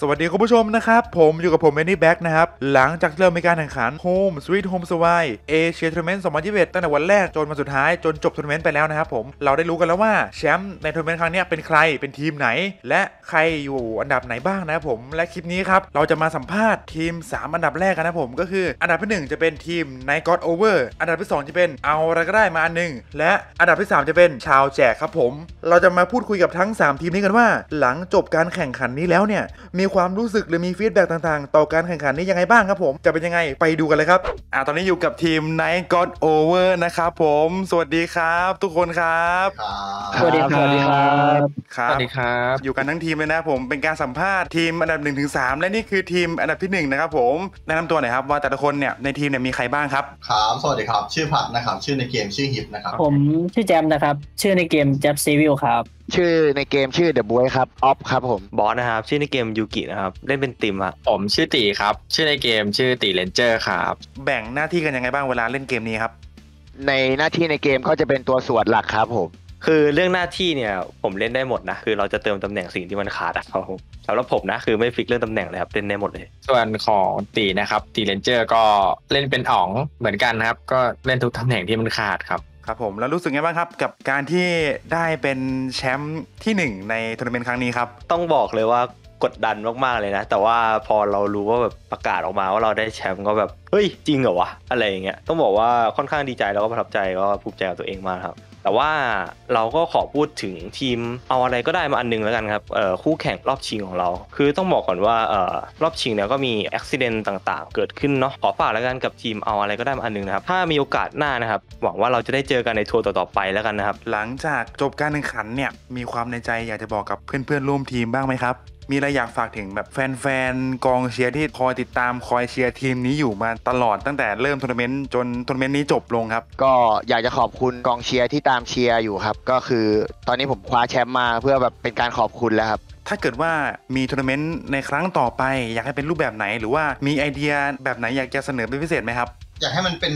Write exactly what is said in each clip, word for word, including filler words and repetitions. สวัสดีคุณผู้ชมนะครับผมอยู่กับผมเมนี่แบ็กนะครับหลังจากเริ่มมีการแข่งขัน Home Sweet Home Survive Asia Tournament สองพันยี่สิบเอ็ดตั้งแต่วันแรกจนวันสุดท้ายจนจบทัวร์นาเมนต์ไปแล้วนะครับผมเราได้รู้กันแล้วว่าแชมป์ในทัวร์นาเมนต์ครั้งนี้เป็นใครเป็นทีมไหนและใครอยู่อันดับไหนบ้างนะครับผมและคลิปนี้ครับเราจะมาสัมภาษณ์ทีมสามอันดับแรกกันนะผมก็คืออันดับที่หนึ่งจะเป็นทีม Night God Over อันดับที่สองจะเป็นเอาอะไรก็ได้มาอันนึงและอันดับที่สามจะเป็นชาวแจกครับผมเราจะมาพูดคุยกับทั้งสามทีมนี้กันว่าหลังจบการแข่งขันนี้แล้วเนี่ยมีความรู้สึกหรือมีฟีดแบ็กต่างๆต่อการแข่งขันนี้ยังไงบ้างครับผมจะเป็นยังไงไปดูกันเลยครับอ่าตอนนี้อยู่กับทีม Night God Over นะครับผมสวัสดีครับทุกคนครับสวัสดีครับสวัสดีครับสวัสดีครับอยู่กันทั้งทีมเลยนะผมเป็นการสัมภาษณ์ทีมอันดับ หนึ่งถึงสาม และนี่คือทีมอันดับที่หนึ่งนะครับผมแนะนำตัวหน่อยครับว่าแต่ละคนเนี่ยในทีมเนี่ยมีใครบ้างครับครับสวัสดีครับชื่อผักนะครับชื่อในเกมชื่อฮิปนะครับผมชื่อแจมนะครับชื่อในเกมแจมซีวิลครับชื่อในเกมชื่อเดอะบอยครับออฟครับผมบอสนะครับชื่อในเกมยูกินะครับเล่นเป็นติมครับผมชื่อตีครับชื่อในเกมชื่อตีเรนเจอร์ครับแบ่งหน้าที่กันยังไงบ้างเวลาเล่นเกมนี้ครับในหน้าที่ในเกมก็จะเป็นตัวสวดหลักครับผมคือเรื่องหน้าที่เนี่ยผมเล่นได้หมดนะคือเราจะเติมตำแหน่งสิ่งที่มันขาดครับผมสำหรับผมนะคือไม่ฟิกเรื่องตำแหน่งเลยครับเล่นได้หมดเลยส่วนของตีนะครับตีเรนเจอร์ก็เล่นเป็นอ๋องเหมือนกันครับก็เล่นทุกตำแหน่งที่มันขาดครับครับผมแล้วรู้สึกไงบ้างครับกับการที่ได้เป็นแชมป์ที่หนึ่งในทัวร์นาเมนต์ครั้งนี้ครับต้องบอกเลยว่ากดดันมากๆเลยนะแต่ว่าพอเรารู้ว่าแบบประกาศออกมาว่าเราได้แชมป์ก็แบบเฮ้ยจริงเหรอวะอะไรอย่างเงี้ยต้องบอกว่าค่อนข้างดีใจแล้วก็ประทับใจก็ภูมิใจกับตัวเองมากครับแต่ว่าเราก็ขอพูดถึงทีมเอาอะไรก็ได้มาอันนึงแล้วกันครับคู่แข่งรอบชิงของเราคือต้องบอกก่อนว่ารอบชิงเนี่ยก็มีอุบิเหตุต่างๆเกิดขึ้นเนาะขอฝากแล้วกันกับทีมเอาอะไรก็ได้มาอันนึงนะครับถ้ามีโอกาสหน้านะครับหวังว่าเราจะได้เจอกันในทัวร์ต่อๆไปแล้วกันนะครับหลังจากจบการแข่งขันเนี่ยมีความในใจอยากจะบอกกับเพื่อนๆร่วมทีมบ้างไหมครับมีอะไรอยากฝากถึงแบบแฟนๆกองเชียร์ที่คอยติดตามคอยเชียร์ทีมนี้อยู่มาตลอดตั้งแต่เริ่มทัวร์นาเมนต์จนทัวร์นาเมนต์นี้จบลงครับก็อยากจะขอบคุณกองเชียร์ที่ตามเชียร์อยู่ครับก็คือตอนนี้ผมคว้าแชมป์มาเพื่อแบบเป็นการขอบคุณแล้วครับถ้าเกิดว่ามีทัวร์นาเมนต์ในครั้งต่อไปอยากให้เป็นรูปแบบไหนหรือว่ามีไอเดียแบบไหนอยากจะเสนอเป็นพิเศษไหมครับอยากให้มันเป็น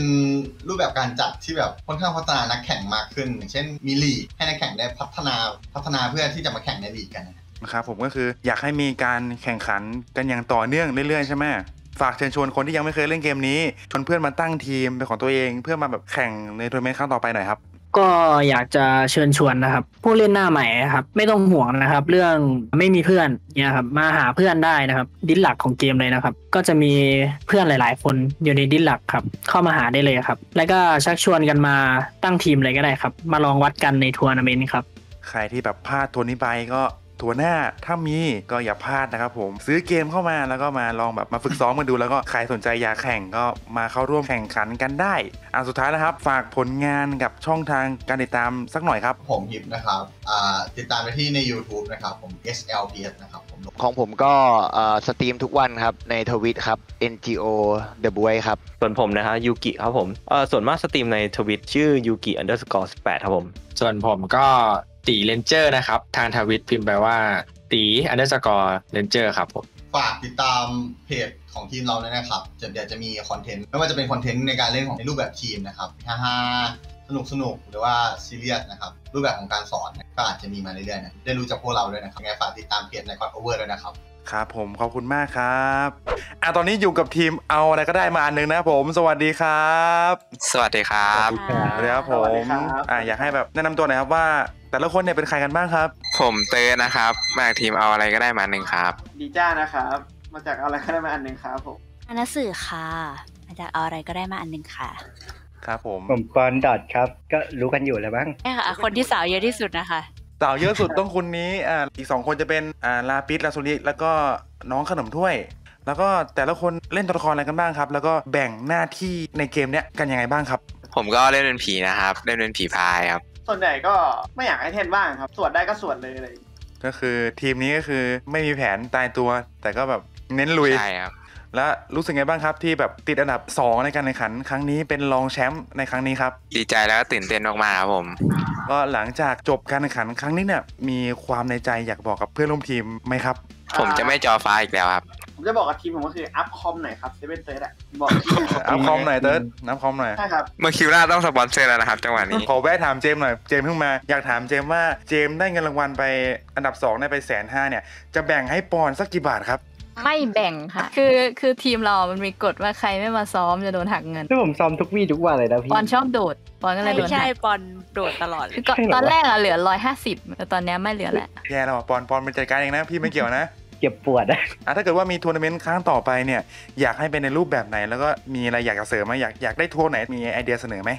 รูปแบบการจัดที่แบบค่อนข้างพัฒนานักแข่งมากขึ้นอย่างเช่นมีลีกให้นักแข่งได้พัฒนาพัฒนาเพื่อที่จะมาแข่งในลีกกันนะครับผมก็คืออยากให้มีการแข่งขันกันอย่างต่อเนื่องเรื่อยๆใช่ไหมฝากเชิญชวนคนที่ยังไม่เคยเล่นเกมนี้ชวนเพื่อนมาตั้งทีมเป็นของตัวเองเพื่อมาแบบแข่งในทัวร์นาเมนต์ครั้งต่อไปหน่อยครับก็อยากจะเชิญชวนนะครับผู้เล่นหน้าใหม่ครับไม่ต้องห่วงนะครับเรื่องไม่มีเพื่อนเนี่ยครับมาหาเพื่อนได้นะครับดิสหลักของเกมเลยนะครับก็จะมีเพื่อนหลายๆคนอยู่ในดิสหลักครับเข้ามาหาได้เลยครับแล้วก็ชักชวนกันมาตั้งทีมเลยก็ได้ครับมาลองวัดกันในทัวร์นาเมนต์ครับใครที่แบบพลาดทัวร์นี้ไปก็ทัวร์หน้าถ้ามีก็อย่าพลาดนะครับผมซื้อเกมเข้ามาแล้วก็มาลองแบบมาฝึกซ้อมกันดูแล้วก็ใครสนใจอยากแข่งก็มาเข้าร่วมแข่งขันกันได้อ่ะสุดท้ายนะครับฝากผลงานกับช่องทางการติดตามสักหน่อยครับผมฮิปนะครับอ่าติดตามได้ที่ใน YouTube นะครับผม เอส แอล พี เอส นะครับผมของผมก็อ่าสตรีมทุกวันครับในทวิตครับ เอ็น จี โอ The Boy ครับส่วนผมนะฮะยูกิครับผมอ่าส่วนมากสตรีมในทวิตชื่อยูกิ underscore สิบแปดครับผมส่วนผมก็ตีเรนเจอร์นะครับทางทวิตพิมพ์ไปว่าตีอันเดอร์สกอร์เรนเจอร์ครับผมฝากติดตามเพจของทีมเราเลยนะครับเดี๋ยวจะมีคอนเทนต์ไม่ว่าจะเป็นคอนเทนต์ในการเล่นของในรูปแบบทีมนะครับฮ่าฮ่าสนุกสนุกหรือว่าซีเรียสนะครับรูปแบบของการสอนก็อาจจะมีมาเรื่อยๆนะได้รู้จักพวกเราด้วยนะครับยังไงฝากติดตามเพจใน Night God Over ด้วยนะครับครับผมขอบคุณมากครับอ่ะตอนนี้อยู่กับทีมเอาอะไรก็ได้มาอันนึงนะผมสวัสดีครับสวัสดีครับเดี๋ยวผมอ่ะอยากให้แบบแนะนำตัวหน่อยครับว่าแต่ละคนเนี่ยเป็นใครกันบ้างครับผมเตยนะครับมาจากทีมเอาอะไรก็ได้มาอันนึงครับดีจ้านะครับมาจากเอาอะไรก็ได้มาอันนึงครับผมอนัสสื่อค่ะมาจากเอาอะไรก็ได้มาอันนึงค่ะครับผมผมปอนดอทครับก็รู้กันอยู่แล้วบ้างใช่ค่ะคนที่สาวเยอะที่สุดนะคะสาวเยอะสุดต้องคนนี้อ่าอีกสองคนจะเป็นอ่าลาปิสลาซูริแล้วก็น้องขนมถ้วยแล้วก็แต่ละคนเล่นตัวละครอะไรกันบ้างครับแล้วก็แบ่งหน้าที่ในเกมเนี้ยกันยังไงบ้างครับผมก็เล่นเป็นผีนะครับเล่นเป็นผีพายครับส่วนใหญ่ก็ไม่อยากให้เทนบ้างครับสวดได้ก็สวดเลยเลยก็คือทีมนี้ก็คือไม่มีแผนตายตัวแต่ก็แบบเน้นลุยใช่ครับแล้วรู้สึกไงบ้างครับที่แบบติดอันดับสองในการแข่งขันครั้งนี้เป็นรองแชมป์ในครั้งนี้ครับดีใจแล้วก็ตื่นเต้นมากๆครับผมก็หลังจากจบการแข่งขันครั้งนี้เนี่ยมีความในใจอยากบอกกับเพื่อนร่วมทีมไหมครับผมจะไม่จอฟ้าอีกแล้วครับผมจะบอกกับทีมผมก็คืออัพคอมหน่อยครับเซเว่นเติร์ดอะบอกอัพคอมหน่อยเติร์ดน้ำคอมหน่อยใช่ครับเมื่อคิวราต้องสปอนเซอร์แล้วนะครับจังหวะนี้ขอแวะถามเจมหน่อยเจมเพิ่งมาอยากถามเจมว่าเจมได้เงินรางวัลไปอันดับสองได้ไปแสนห้าเนี่ยจะแบ่งให้ปอนสักกี่บาทครับ ไม่แบ่งค่ะคือคือทีมเรามันมีกฎว่าใครไม่มาซ้อมจะโดนหักเงินคือผมซ้อมทุกวี่ทุกวันเลยนะพี่ปอนชอบโดดปอนก็เลยโดนใช่ปอนโดดตลอดตอนแรกอะเหลือร้อยห้าสิบแต่ตอนนี้ไม่เหลือแล้วแย่แล้วปอนปอนเป็นจัดการเองนะพี่ไม่เกี่ยวนะเก็บปวดอ่ะถ้าเกิดว่ามีทัวร์นาเมนต์ครั้งต่อไปเนี่ยอยากให้เป็นในรูปแบบไหนแล้วก็มีอะไรอยากจะเสริมไหมอยากอยากได้ทัวร์ไหนมีไอเดียเสนอไหม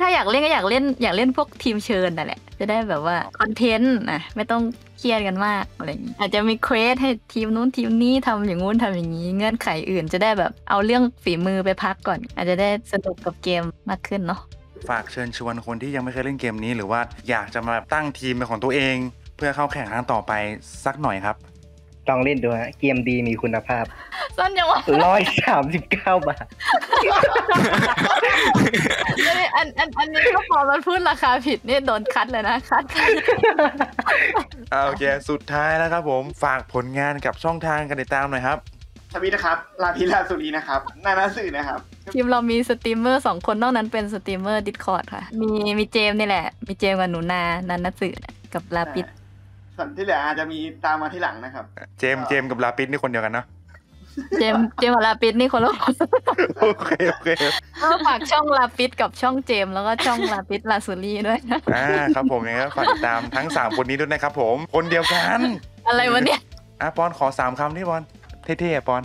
ถ้าอยากเล่นก็อยากเล่นอยากเล่นพวกทีมเชิญนั่นแหละจะได้แบบว่าคอนเทนต์นะไม่ต้องเครียดกันมากอะไรอย่างนี้อาจจะมีเควสให้ทีมนู้นทีมนี้ทำอย่างงู้นทำอย่างนี้เงื่อนไขอื่นจะได้แบบเอาเรื่องฝีมือไปพักก่อนอาจจะได้สนุกกับเกมมากขึ้นเนาะฝากเชิญชวนคนที่ยังไม่เคยเล่นเกมนี้หรือว่าอยากจะมาตั้งทีมเป็นของตัวเองเพื่อเข้าแข่งครั้งต่อไปสักหน่อยครับลองเล่นดูฮะเกมดีมีคุณภาพสั้นยังวะร้อยสามสิบเก้าบาทอันอันอันนี้ก็พอมันพูดราคาผิดนี่โดนคัดเลยนะคัดโอเคสุดท้ายแล้วครับผมฝากผลงานกับช่องทางกันติดตามหน่อยครับทวิตนะครับลาพิลาสุรีนะครับนานาสื่อนะครับทีมเรามีสตรีมเมอร์สองคนนอกนั้นเป็นสตรีมเมอร์ดิสคอร์ดค่ะมีมีเจมนี่แหละมีเจมกับหนูนานานาสื่อกับลาพิดส่วนที่เหลืออาจจะมีตามมาที่หลังนะครับเจมเจมกับลาปิดนี่คนเดียวกันเนาะเจมเจมกับลาปิดนี่คนละคนโอเคโอเคก็ฝากช่องลาปิดกับช่องเจมแล้วก็ช่องลาปิดลาซูรี่ด้วยอ่าครับผมเนี่ยฝากตามทั้งสามคนนี้ด้วยนะครับผมคนเดียวกันอะไรวะเนี่ยอ่ะปอนขอสามคำนี่ปอนเท่ๆปอน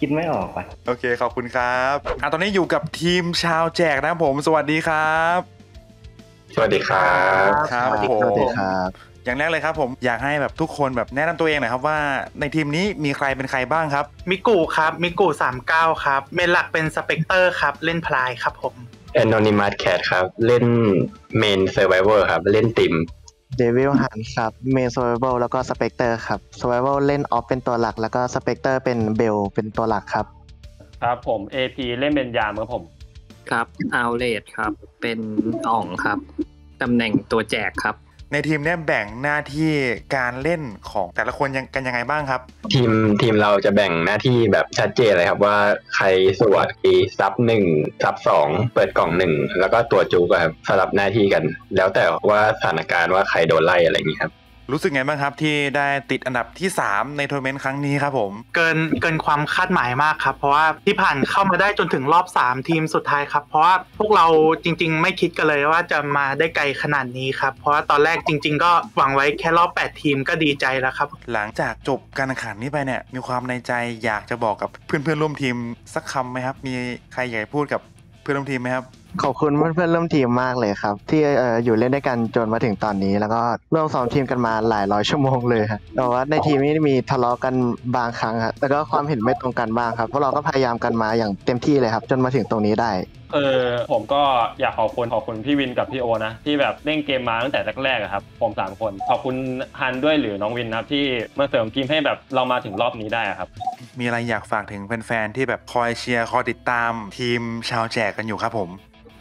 คิดไม่ออกว่ะโอเคขอบคุณครับอ่ะตอนนี้อยู่กับทีมชาวแจกนะครับผมสวัสดีครับสวัสดีครับครับผมสวัสดีครับอย่างแรกเลยครับผมอยากให้แบบทุกคนแบบแนะนำตัวเองหน่อยครับว่าในทีมนี้มีใครเป็นใครบ้างครับมิกูครับมิกูสามสิบเก้าครับเมนหลักเป็นสเปกเตอร์ครับเล่นพลายครับผมแอนนอนิมัสแคทครับเล่นเมนเซอร์ไวเวอร์ครับเล่นติมเดวิลฮันครับเมนเซอร์ไวเวอร์แล้วก็สเปกเตอร์ครับเซอร์ไวเวอร์เล่นออฟเป็นตัวหลักแล้วก็สเปกเตอร์เป็นเบลเป็นตัวหลักครับครับผม เอ พี เล่นเป็นยามครับผมครับอัลเลดครับเป็นอ่องครับตำแหน่งตัวแจกครับในทีมเนี่ยแบ่งหน้าที่การเล่นของแต่ละคนยังกันยังไงบ้างครับทีมทีมเราจะแบ่งหน้าที่แบบชัดเจนเลยครับว่าใครสวดอีซับหนึ่งซับสองเปิดกล่องหนึ่งแล้วก็ตัวจูครับสลับหน้าที่กันแล้วแต่ว่าสถานการณ์ว่าใครโดนไล่อะไรอย่างนี้ครับรู้สึกไงบ้างครับที่ได้ติดอันดับที่สามในทัวร์นาเมนต์ครั้งนี้ครับผมเกินเกินความคาดหมายมากครับเพราะว่าที่ผ่านเข้ามาได้จนถึงรอบสามทีมสุดท้ายครับเพราะว่าพวกเราจริงๆไม่คิดกันเลยว่าจะมาได้ไกลขนาดนี้ครับเพราะว่าตอนแรกจริงๆก็หวังไว้แค่รอบแปดทีมก็ดีใจแล้วครับหลังจากจบการแข่งขันนี้ไปเนี่ยมีความในใจอยากจะบอกกับเพื่อนๆร่วมทีมสักคำไหมครับมีใครอยากพูดกับเพื่อนร่วมทีมไหมครับขอบคุณเพื่อนๆร่วมทีมมากเลยครับที่เอ่ออยู่เล่นด้วยกันจนมาถึงตอนนี้แล้วก็ร่วมซ้อมทีมกันมาหลายร้อยชั่วโมงเลยครับแต่ว่าในทีมนี้มีทะเลาะกันบางครั้งครับแต่ก็ความเห็นไม่ตรงกันบ้างครับเพราะเราก็พยายามกันมาอย่างเต็มที่เลยครับจนมาถึงตรงนี้ได้เออผมก็อยากขอบคุณขอบคุณพี่วินกับพี่โอนะที่แบบเล่นเกมมาตั้งแต่แรกๆครับผมสามคนขอบคุณฮันด้วยหรือน้องวินครับที่มาเสริมทีมให้แบบเรามาถึงรอบนี้ได้ครับมีอะไรอยากฝากถึงแฟนๆที่แบบคอยเชียร์คอยติดตามทีมชาวแจกกันอยู่ครับผม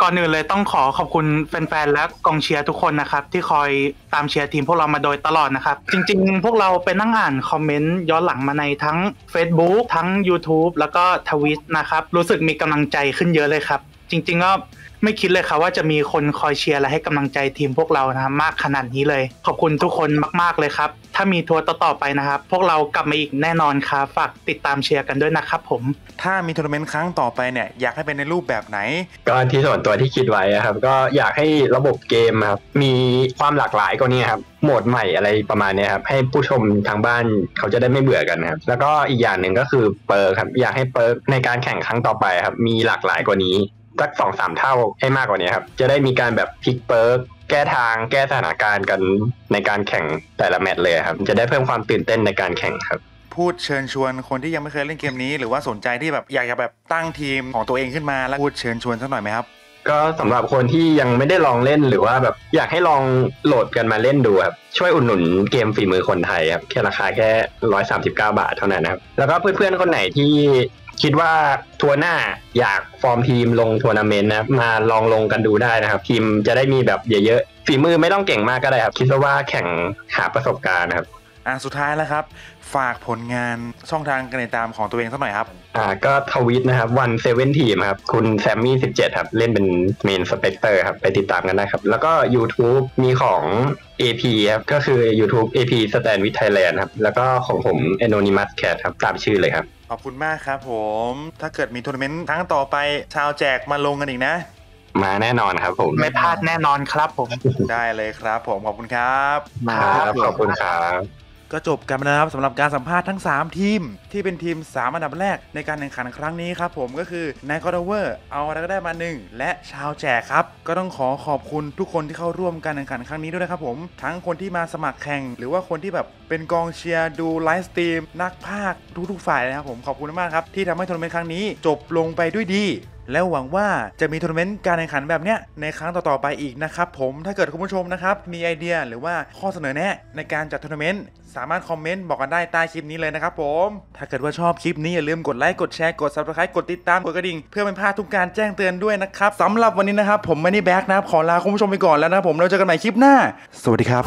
ก่อนอื่นเลยต้องขอขอบคุณแฟนๆและกองเชียร์ทุกคนนะครับที่คอยตามเชียร์ทีมพวกเรามาโดยตลอดนะครับจริงๆพวกเราไปนั่งอ่านคอมเมนต์ย้อนหลังมาในทั้ง Facebook ทั้ง YouTube แล้วก็ Twitch นะครับรู้สึกมีกำลังใจขึ้นเยอะเลยครับจริงๆก็ไม่คิดเลยครับว่าจะมีคนคอยเชียร์และให้กำลังใจทีมพวกเรานะมากขนาดนี้เลยขอบคุณทุกคนมากๆเลยครับถ้ามีทัวร์ต่อๆไปนะครับพวกเรากลับมาอีกแน่นอนครับฝากติดตามเชียร์กันด้วยนะครับผมถ้ามีทัวร์นาเมนต์ครั้งต่อไปเนี่ยอยากให้เป็นในรูปแบบไหนก็ที่ส่วนตัวที่คิดไว้ครับก็อยากให้ระบบเกมครับมีความหลากหลายกว่านี้ครับโหมดใหม่อะไรประมาณนี้ครับให้ผู้ชมทางบ้านเขาจะได้ไม่เบื่อกันครับแล้วก็อีกอย่างหนึ่งก็คือเปิร์ครับอยากให้เปิร์ในการแข่งครั้งต่อไปครับมีหลากหลายกว่านี้สักสองสามเท่าให้มากกว่านี้ครับจะได้มีการแบบพลิกเปิร์กแก้ทางแก้สถานการณ์กันในการแข่งแต่ละแมตช์เลยครับจะได้เพิ่มความตื่นเต้นในการแข่งครับพูดเชิญชวนคนที่ยังไม่เคยเล่นเกมนี้หรือว่าสนใจที่แบบอยากจะแบบตั้งทีมของตัวเองขึ้นมาแล้วพูดเชิญชวนสักหน่อยไหมครับก็สำหรับคนที่ยังไม่ได้ลองเล่นหรือว่าแบบอยากให้ลองโหลดกันมาเล่นดูครับช่วยอุดหนุนเกมฝีมือคนไทยครับแค่ราคาแค่ร้อยสามสิบเก้าบาทเท่านั้นนะครับแล้วก็เพื่อนๆคนไหนที่คิดว่าทัวร์หน้าอยากฟอร์มทีมลงทัวร์นาเมนต์นะมาลองลงกันดูได้นะครับทีมจะได้มีแบบเยอะๆฝีมือไม่ต้องเก่งมากก็ได้ครับคิดว่าแข่งหาประสบการณ์ครับ อ่ะสุดท้ายแล้วครับฝากผลงานช่องทางการติดตามของตัวเองสักหน่อยครับอ่าก็ทวิตนะครับวัน เซเว่น ทีมครับคุณแซมมี่สิบเจ็ดครับเล่นเป็นเมนสเปกเตอร์ครับไปติดตามกันได้ครับแล้วก็ YouTube มีของ เอ พี ครับก็คือ YouTube เอ พี Stand with Thailand ครับแล้วก็ของผม Anonymous Cat ครับตามชื่อเลยครับขอบคุณมากครับผมถ้าเกิดมีทัวร์นาเมนต์ครั้งต่อไปชาวแจกมาลงกันอีกนะมาแน่นอนครับผมไม่พลาดแน่นอนครับผมได้เลยครับผมขอบคุณครับครับขอบคุณครับก็จบกันนะครับสำหรับการสัมภาษณ์ทั้งสามทีมที่เป็นทีมสามอันดับแรกในการแข่งขันครั้งนี้ครับผมก็คือ Night God Over เอาอะไรก็ได้มาหนึ่งและชาวแจกครับก็ต้องขอขอบคุณทุกคนที่เข้าร่วมการแข่งขันครั้งนี้ด้วยนะครับผมทั้งคนที่มาสมัครแข่งหรือว่าคนที่แบบเป็นกองเชียร์ดูไลฟ์สตรีมนักพากย์ทุกๆฝ่ายนะครับผมขอบคุณมากครับที่ทำให้ทัวร์นาเมนต์ครั้งนี้จบลงไปด้วยดีแล้วหวังว่าจะมีทัวร์นาเมนต์การแข่งขันแบบเนี้ยในครั้งต่อๆไปอีกนะครับผมถ้าเกิดคุณผู้ชมนะครับมีไอเดียหรือว่าข้อเสนอแนะในการจัดทัวร์นาเมนต์สามารถคอมเมนต์บอกกันได้ใต้คลิปนี้เลยนะครับผมถ้าเกิดว่าชอบคลิปนี้อย่าลืมกดไลค์กดแชร์กด ซับสไครบ์ กดติดตามกดกระดิ่งเพื่อไม่พลาดทุกการแจ้งเตือนด้วยนะครับสำหรับวันนี้นะครับผมมันนี่แบ็คนะครับขอลาคุณผู้ชมไปก่อนแล้วนะผมเราเจอกันใหม่คลิปหน้าสวัสดีครับ